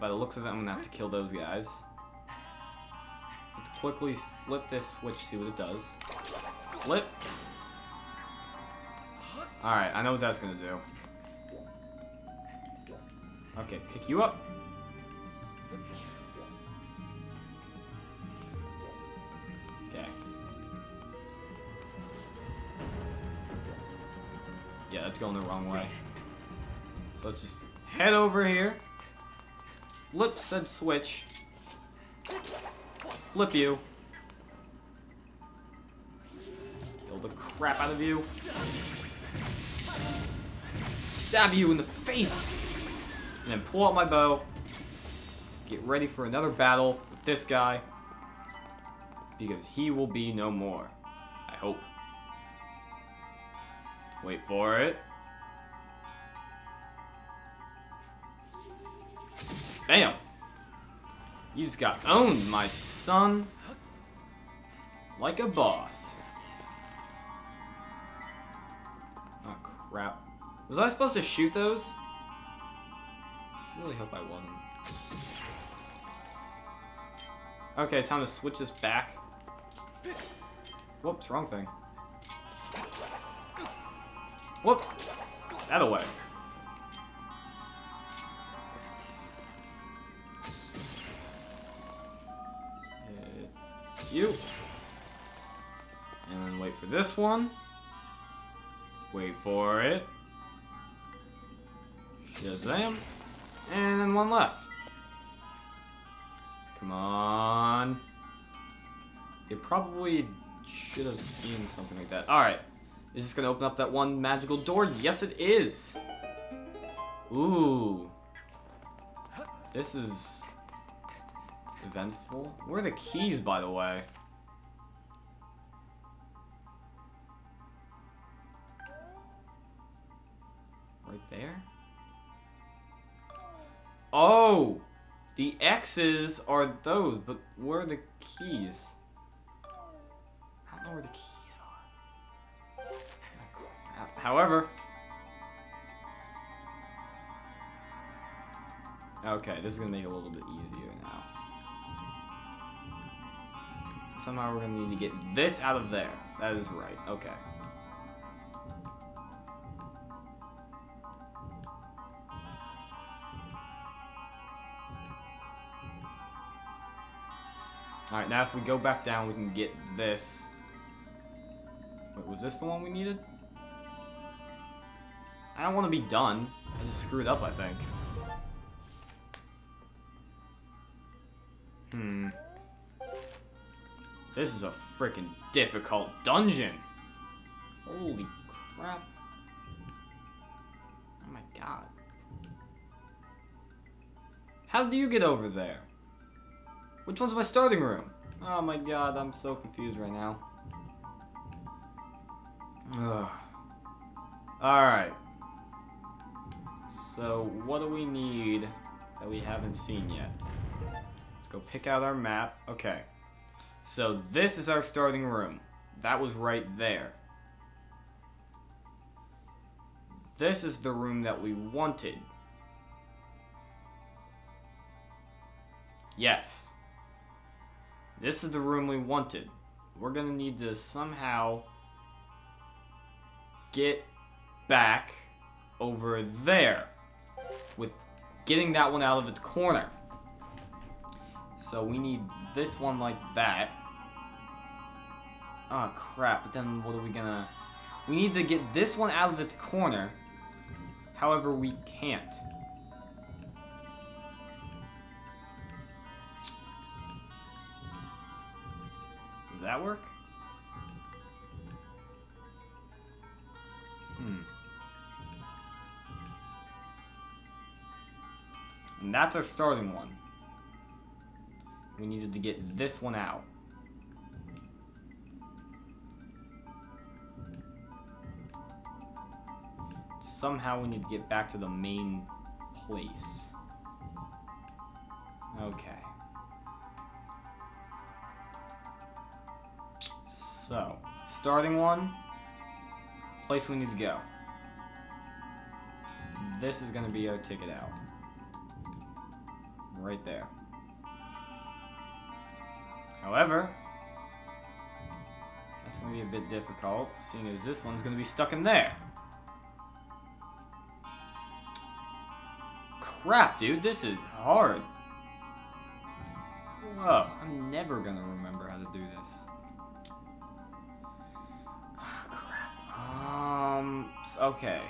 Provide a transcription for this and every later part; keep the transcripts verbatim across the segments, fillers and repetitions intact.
by the looks of it, I'm gonna have to kill those guys. Let's quickly flip this switch, see what it does. Flip. Alright, I know what that's gonna do. Okay, pick you up. Okay. Yeah, that's going the wrong way. So let's just head over here. Flip said switch. Flip you. Kill the crap out of you. Stab you in the face. And then pull out my bow. Get ready for another battle with this guy. Because he will be no more. I hope. Wait for it. Bam! You just got owned, my son. Like a boss. Oh, crap. Was I supposed to shoot those? I really hope I wasn't. Okay, time to switch this back. Whoops, wrong thing. Whoop! That away. You. And then wait for this one. Wait for it. Shazam. And then one left. Come on. It probably should have seen something like that. Alright. Is this going to open up that one magical door? Yes, it is. Ooh. This is... eventful? Where are the keys, by the way? Right there? Oh! The X's are those, but where are the keys? I don't know where the keys are. However... okay, this is gonna make it a little bit easier now. Somehow we're going to need to get this out of there. That is right. Okay. Alright, now if we go back down, we can get this. Wait, was this the one we needed? I don't want to be done. I just screwed up, I think. Hmm. This is a freaking difficult dungeon. Holy crap. Oh my god. How do you get over there? Which one's my starting room? Oh my god, I'm so confused right now. Ugh. Alright. So, what do we need that we haven't seen yet? Let's go pick out our map. Okay. So this is our starting room. That was right there. This is the room that we wanted. Yes. This is the room we wanted. We're gonna need to somehow get back over there with getting that one out of its corner. So we need this one like that. Oh crap, but then what are we gonna... we need to get this one out of its corner. However, we can't. Does that work? Hmm. And that's our starting one. We needed to get this one out. Somehow we need to get back to the main place. Okay. So, starting one, place we need to go. This is going to be our ticket out. right there. However, that's going to be a bit difficult, seeing as this one's going to be stuck in there. Crap, dude, this is hard. Whoa, I'm never going to remember how to do this. Oh, crap. Um, okay.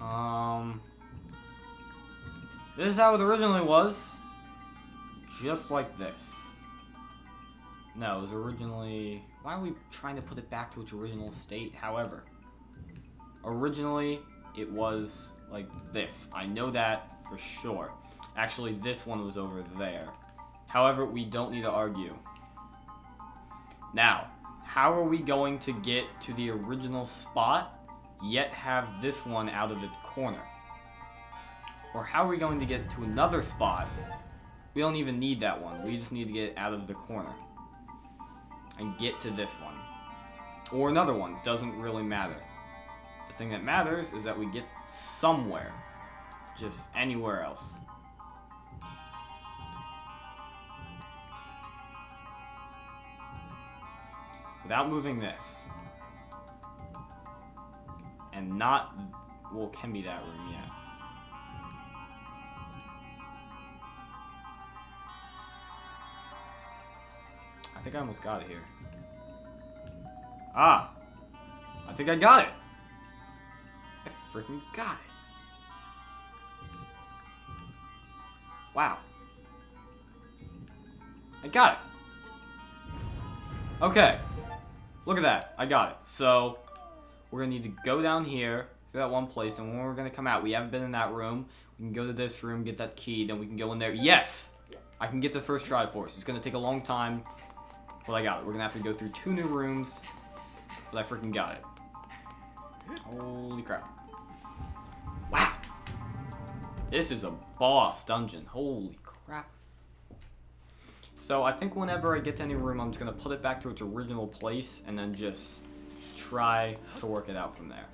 Um, this is how it originally was, just like this. No, it was originally, why are we trying to put it back to its original state? However, originally it was like this. I know that for sure. Actually, this one was over there. However, we don't need to argue. Now, how are we going to get to the original spot? Yet have this one out of its corner? Or how are we going to get to another spot? We don't even need that one. We just need to get it out of the corner and get to this one. Or another one. Doesn't really matter. The thing that matters is that we get somewhere. Just anywhere else. Without moving this. And not, well, can be that room, yeah. I think I almost got it here. Ah! I think I got it! I freaking got it! Wow. I got it! Okay. Look at that. I got it. So we're going to need to go down here to that one place, and when we're going to come out, we haven't been in that room. We can go to this room, get that key, then we can go in there. Yes! I can get the first Triforce. It's going to take a long time, but I got it. We're going to have to go through two new rooms, but I freaking got it. Holy crap. Wow! This is a boss dungeon. Holy crap. So I think whenever I get to any room, I'm just going to put it back to its original place, and then just try to work it out from there.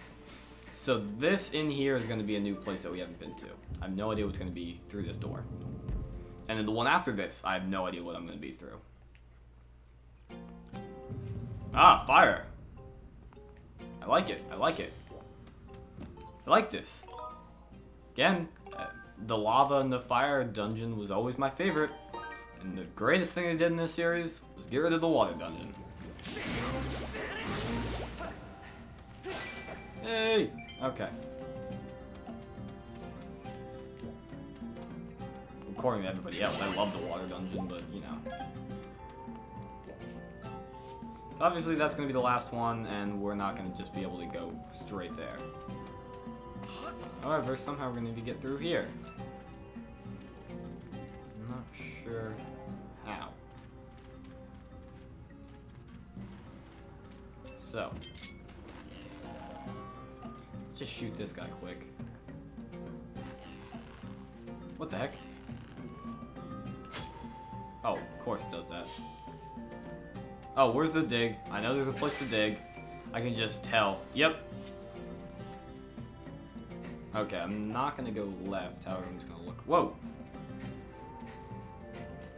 So this in here is going to be a new place that we haven't been to. I have no idea what's going to be through this door. And then the one after this, I have no idea what I'm going to be through. Ah, fire. I like it. I like it. I like this. Again, the lava and the fire dungeon was always my favorite. And the greatest thing they did in this series was get rid of the water dungeon. Hey! Okay. According to everybody else, I love the water dungeon, but, you know. Obviously, that's going to be the last one, and we're not going to just be able to go straight there. However, somehow we're going to need to get through here. I'm not sure how. So just shoot this guy quick. What the heck? Oh, of course it does that. Oh, where's the dig? I know there's a place to dig. I can just tell. Yep. Okay, I'm not gonna go left, however I'm just gonna look. Whoa!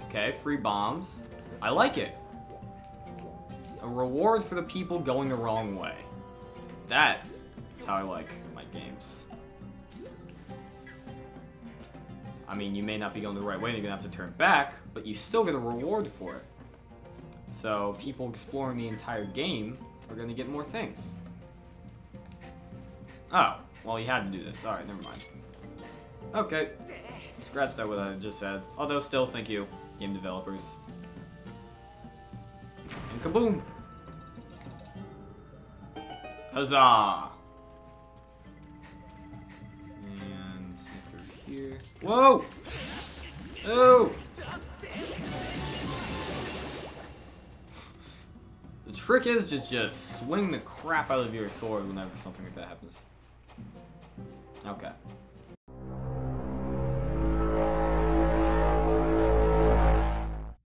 Okay, free bombs. I like it! A reward for the people going the wrong way. That. That's how I like my games. I mean, you may not be going the right way, you're going to have to turn back, but you still get a reward for it. So, people exploring the entire game are going to get more things. Oh, well, you had to do this. Alright, never mind. Okay. Scratch that what I just said. Although, still, thank you, game developers. And kaboom! Huzzah! Whoa! Oh! The trick is to just swing the crap out of your sword whenever something like that happens. Okay.